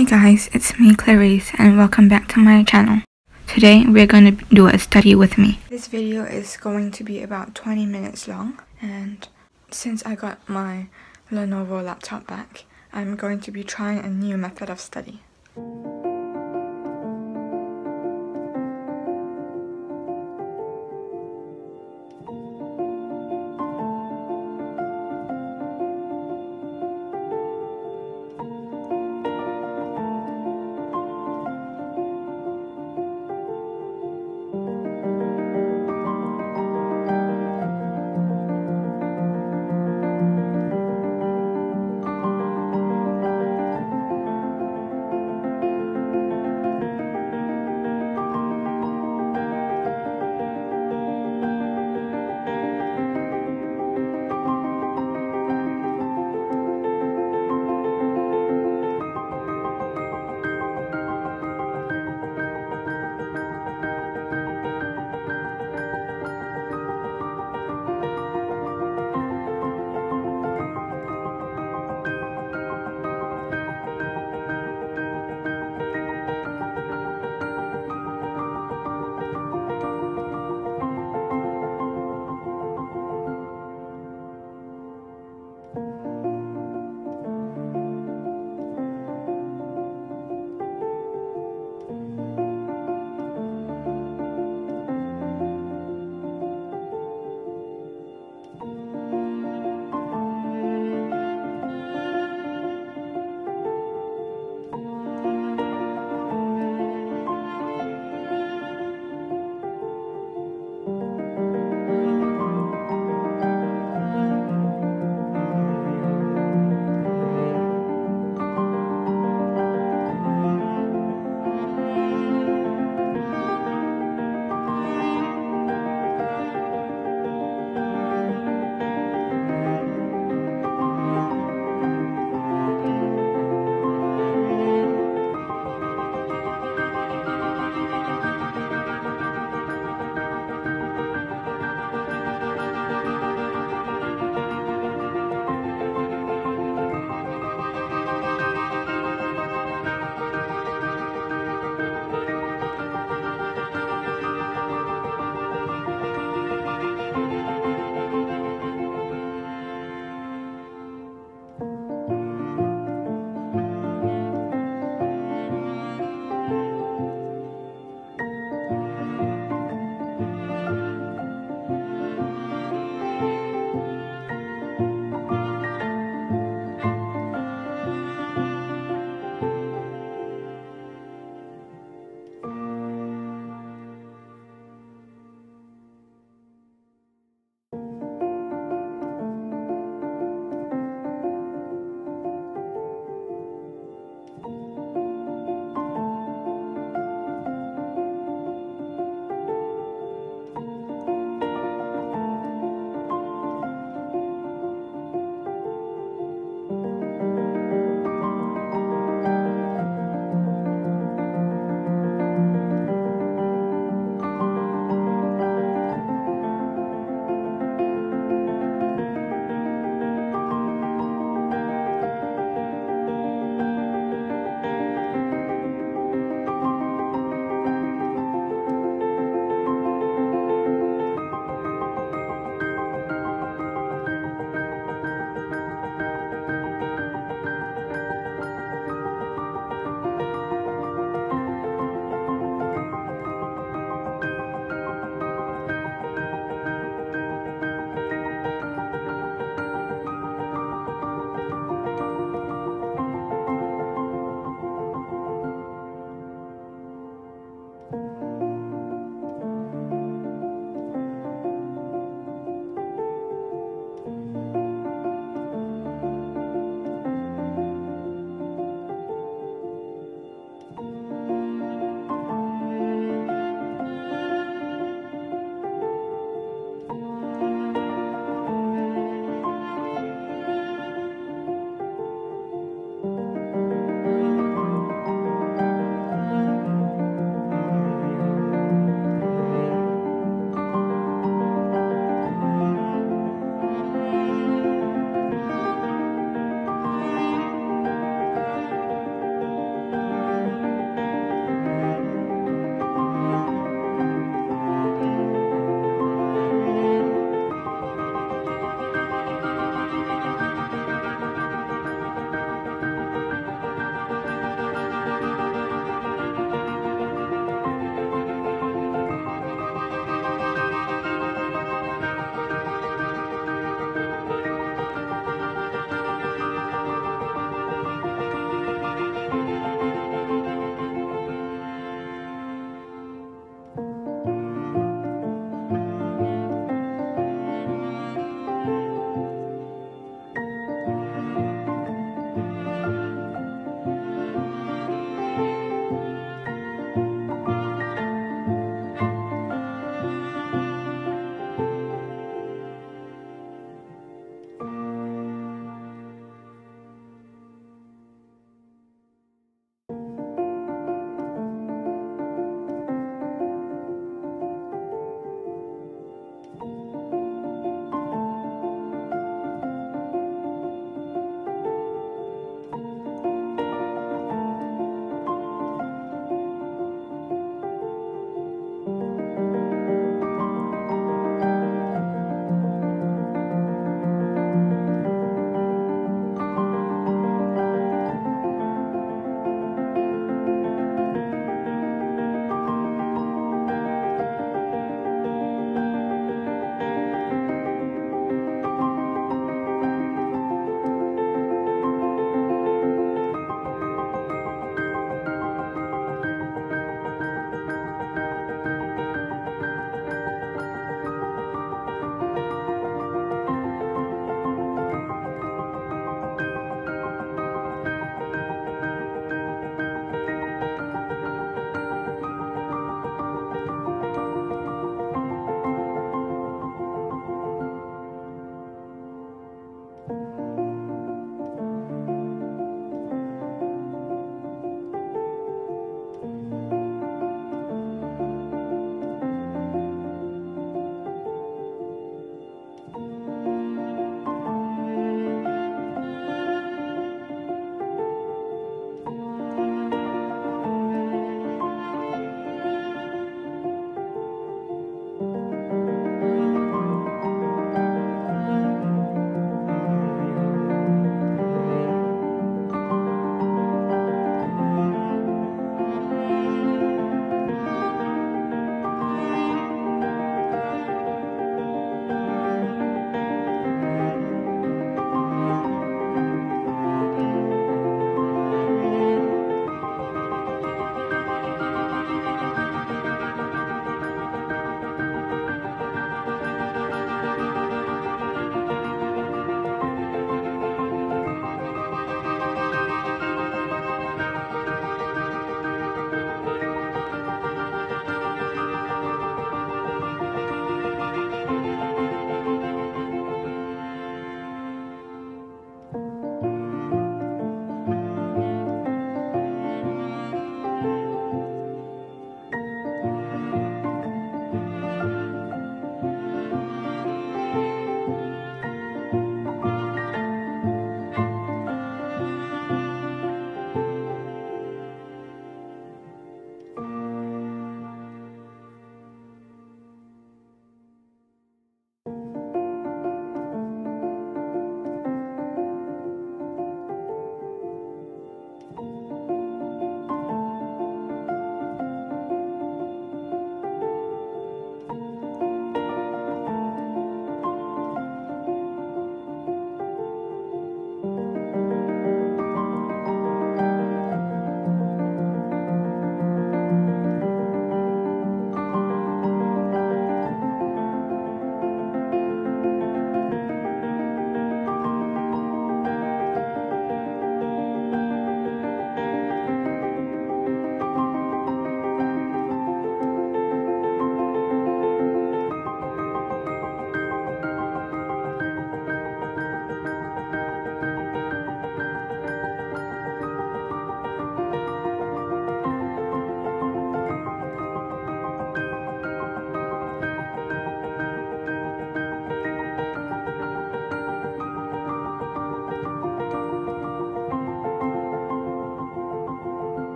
Hi guys, it's me Clarice and welcome back to my channel. Today we're going to do a study with me. This video is going to be about 20 minutes long, and since I got my Lenovo laptop back, I'm going to be trying a new method of study.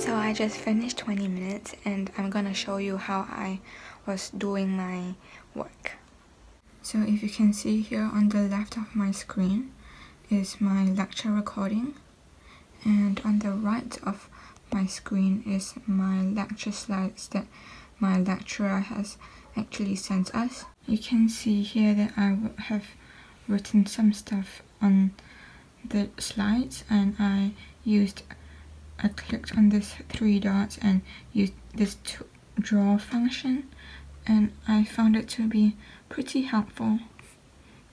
So I just finished 20 minutes and I'm gonna show you how I was doing my work. So if you can see here on the left of my screen is my lecture recording, and on the right of my screen is my lecture slides that my lecturer has actually sent us. You can see here that I have written some stuff on the slides, and I clicked on this 3 dots and used this to draw function, and I found it to be pretty helpful,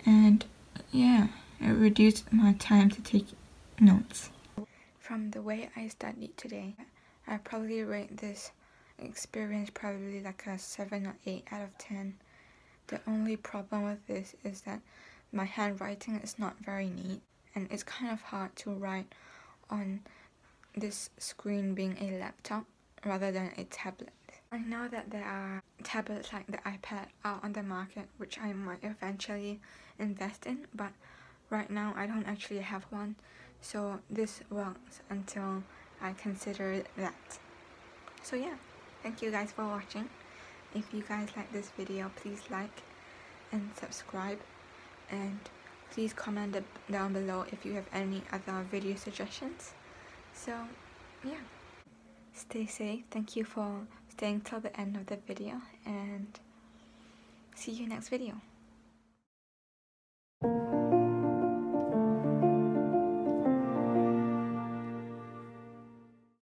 and yeah, it reduced my time to take notes. From the way I studied today, I probably rate this experience probably like a 7 or 8 out of 10. The only problem with this is that my handwriting is not very neat, and it's kind of hard to write on this screen being a laptop rather than a tablet. I know that there are tablets like the iPad out on the market which I might eventually invest in, but right now I don't actually have one, so this works until I consider that. So yeah, thank you guys for watching. If you guys like this video, please like and subscribe, and please comment down below if you have any other video suggestions. So, yeah, stay safe. Thank you for staying till the end of the video, and see you next video.